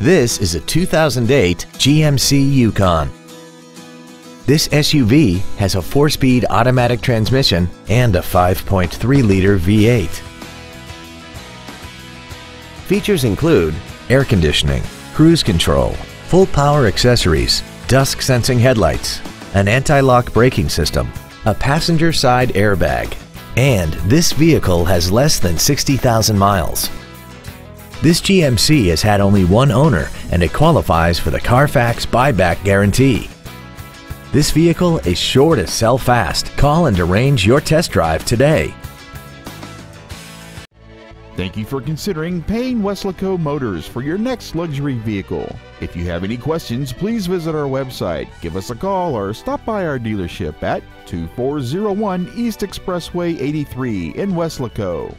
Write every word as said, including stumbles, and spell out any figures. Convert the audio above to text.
This is a two thousand eight G M C Yukon. This S U V has a four-speed automatic transmission and a five point three liter V eight. Features include air conditioning, cruise control, full power accessories, dusk sensing headlights, an anti-lock braking system, a passenger side airbag, and this vehicle has less than sixty thousand miles. This G M C has had only one owner and it qualifies for the Carfax buyback guarantee. This vehicle is sure to sell fast. Call and arrange your test drive today. Thank you for considering Payne Weslaco Motors for your next luxury vehicle. If you have any questions, please visit our website, give us a call, or stop by our dealership at two four zero one East Expressway eighty-three in Weslaco.